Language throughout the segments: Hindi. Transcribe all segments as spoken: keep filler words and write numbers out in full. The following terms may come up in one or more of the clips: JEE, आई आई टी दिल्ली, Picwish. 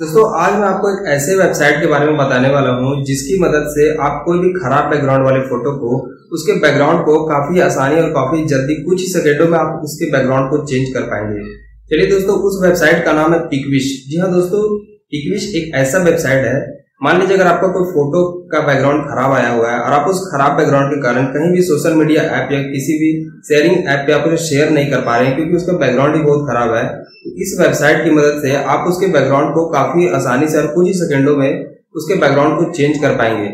दोस्तों आज मैं आपको एक ऐसे वेबसाइट के बारे में बताने वाला हूं जिसकी मदद से आप कोई भी खराब बैकग्राउंड वाले फोटो को उसके बैकग्राउंड को काफी आसानी और काफी जल्दी कुछ ही सेकेंडों में आप उसके बैकग्राउंड को चेंज कर पाएंगे। चलिए दोस्तों, उस वेबसाइट का नाम है पिकविश। जी हाँ दोस्तों, पिकविश एक ऐसा वेबसाइट है, मान लीजिए अगर आपका कोई फोटो का बैकग्राउंड खराब आया हुआ है और आप उस खराब बैकग्राउंड के कारण कहीं भी सोशल मीडिया ऐप या किसी भी शेयरिंग ऐप पे आप उसे शेयर नहीं कर पा रहे हैं क्योंकि उसका बैकग्राउंड ही बहुत खराब है, इस वेबसाइट की मदद से आप उसके बैकग्राउंड को काफी आसानी से और कुछ ही सेकेंडों में उसके बैकग्राउंड को चेंज कर पाएंगे।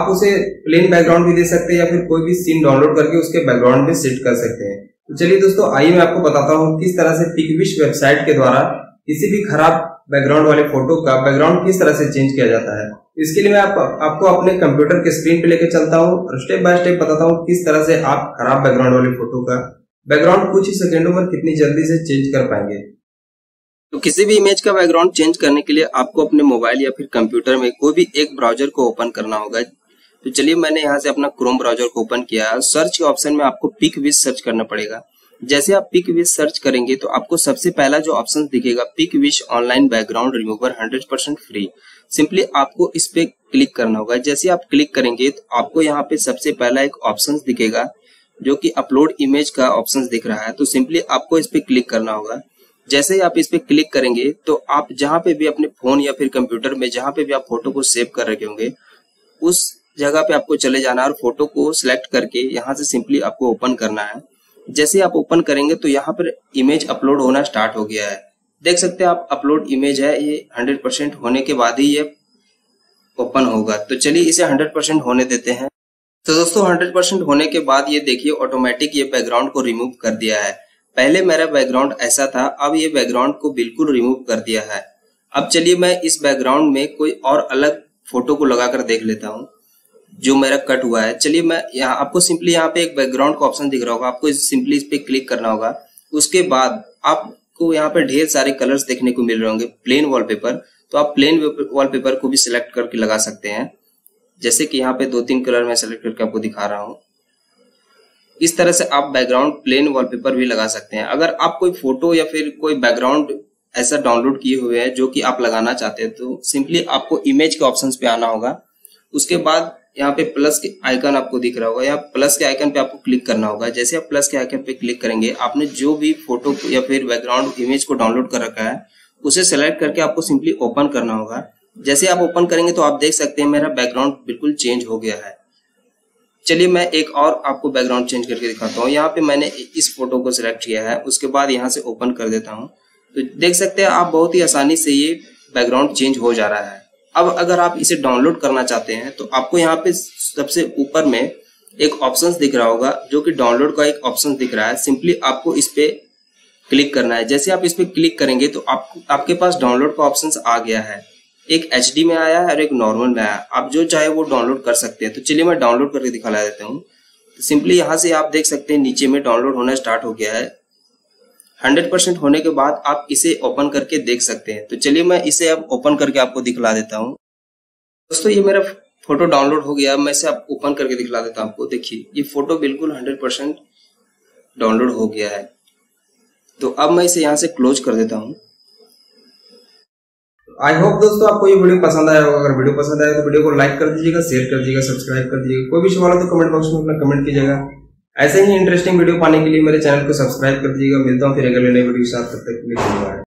आप उसे प्लेन बैकग्राउंड भी दे सकते हैं या फिर कोई भी सीन डाउनलोड करके उसके बैकग्राउंड में सेट कर सकते हैं। तो चलिए दोस्तों, आइए मैं आपको बताता हूँ किस तरह से पिकविश वेबसाइट के द्वारा किसी भी खराब बैकग्राउंड वाले फोटो का बैकग्राउंड किस तरह से चेंज किया जाता है। इसके लिए मैं आप, आपको अपने कंप्यूटर के स्क्रीन पे लेकर चलता हूँ और स्टेप बाय स्टेप बताता हूँ किस तरह से आप खराब बैकग्राउंड वाले फोटो का बैकग्राउंड कुछ ही सेकेंडों में कितनी जल्दी से चेंज कर पाएंगे। तो किसी भी इमेज का बैकग्राउंड चेंज करने के लिए आपको अपने मोबाइल या फिर कंप्यूटर में कोई भी एक ब्राउजर को ओपन करना होगा। तो चलिए, मैंने यहाँ से अपना क्रोम ब्राउजर को ओपन किया है। सर्च के ऑप्शन में आपको पिकविश सर्च करना पड़ेगा। जैसे आप पिकविश सर्च करेंगे तो आपको सबसे पहला जो ऑप्शन दिखेगा, Picwish online background remover hundred percent free. Simply आपको इस पे क्लिक करना होगा। जैसे आप क्लिक करेंगे तो आपको यहाँ पे सबसे पहला एक ऑप्शन दिखेगा जो की अपलोड इमेज का ऑप्शन दिख रहा है। तो सिंपली आपको इस पे क्लिक करना होगा। जैसे ही आप इस पे क्लिक करेंगे तो आप जहाँ पे भी अपने फोन या फिर कंप्यूटर में जहाँ पे भी आप फोटो को सेव कर रखे होंगे उस जगह पे आपको चले जाना और फोटो को सिलेक्ट करके यहाँ से सिंपली आपको ओपन करना है। जैसे आप ओपन करेंगे तो यहाँ पर इमेज अपलोड होना स्टार्ट हो गया है। देख सकते हैं आप, अपलोड इमेज है, ये हंड्रेड परसेंट होने के बाद ही ये ओपन होगा। तो चलिए इसे हंड्रेड परसेंट होने देते हैं। तो दोस्तों, हंड्रेड परसेंट होने के बाद ये देखिए ऑटोमेटिक ये बैकग्राउंड को रिमूव कर दिया है। पहले मेरा बैकग्राउंड ऐसा था, अब ये बैकग्राउंड को बिल्कुल रिमूव कर दिया है। अब चलिए मैं इस बैकग्राउंड में कोई और अलग फोटो को लगाकर देख लेता हूँ जो मेरा कट हुआ है। चलिए मैं यहाँ, आपको सिंपली यहाँ पे एक बैकग्राउंड का ऑप्शन दिख रहा होगा, आपको सिंपली इस पे क्लिक करना होगा। उसके बाद आपको यहाँ पे ढेर सारे कलर्स देखने को मिल रहे होंगे, प्लेन वॉलपेपर। तो आप प्लेन वॉलपेपर को भी सिलेक्ट करके लगा सकते हैं। जैसे कि यहाँ पे दो तीन कलर मैं सिलेक्ट करके आपको दिखा रहा हूँ। इस तरह से आप बैकग्राउंड प्लेन वॉलपेपर भी लगा सकते हैं। अगर आप कोई फोटो या फिर कोई बैकग्राउंड ऐसा डाउनलोड किए हुए हैं जो कि आप लगाना चाहते हैं तो सिंपली आपको इमेज के ऑप्शंस पे आना होगा। उसके बाद यहाँ पे प्लस के आइकन आपको दिख रहा होगा, यहाँ प्लस के आइकन पे आपको क्लिक करना होगा। जैसे आप प्लस के आइकन पे क्लिक करेंगे, आपने जो भी फोटो या फिर बैकग्राउंड इमेज को डाउनलोड कर रखा है उसे सेलेक्ट करके आपको सिंपली ओपन करना होगा। जैसे आप ओपन करेंगे तो आप देख सकते हैं मेरा बैकग्राउंड बिल्कुल चेंज हो गया है। चलिए मैं एक और आपको बैकग्राउंड चेंज करके दिखाता हूँ। यहाँ पे मैंने इस फोटो को सिलेक्ट किया है, उसके बाद यहाँ से ओपन कर देता हूँ। तो देख सकते हैं आप, बहुत ही आसानी से ये बैकग्राउंड चेंज हो जा रहा है। अब अगर आप इसे डाउनलोड करना चाहते हैं तो आपको यहाँ पे सबसे ऊपर में एक ऑप्शन दिख रहा होगा जो कि डाउनलोड का एक ऑप्शन दिख रहा है। सिंपली आपको इस पे क्लिक करना है। जैसे आप इस पे क्लिक करेंगे तो आप, आपके पास डाउनलोड का ऑप्शन आ गया है। एक एच डी में आया है और एक नॉर्मल में आया है। आप जो चाहे वो डाउनलोड कर सकते हैं। तो चलिए मैं डाउनलोड करके दिखा देता हूँ। सिंपली यहाँ से आप देख सकते हैं नीचे में डाउनलोड होना स्टार्ट हो गया है। हंड्रेड परसेंट होने के बाद आप इसे ओपन करके देख सकते हैं। तो चलिए मैं इसे अब ओपन करके आपको दिखला देता हूँ। दोस्तों, ये मेरा फोटो डाउनलोड हो गया, मैं इसे आप ओपन करके दिखला देता हूँ आपको। देखिए, ये फोटो बिल्कुल हंड्रेड परसेंट डाउनलोड हो गया है। तो अब मैं इसे यहाँ से क्लोज कर देता हूँ। आई होप दोस्तों आपको ये वीडियो पसंद आया होगा। अगर वीडियो पसंद आया तो वीडियो को लाइक कर दीजिएगा, शेयर कर दीजिएगा, सब्सक्राइब कर दीजिएगा। कोई भी सवाल हो तो कमेंट बॉक्स में अपना कमेंट कीजिएगा। ऐसे ही इंटरेस्टिंग वीडियो पाने के लिए मेरे चैनल को सब्सक्राइब कर दीजिएगा। मिलता हूँ फिर अगले नए वीडियो के साथ, तब तक के लिए धन्यवाद।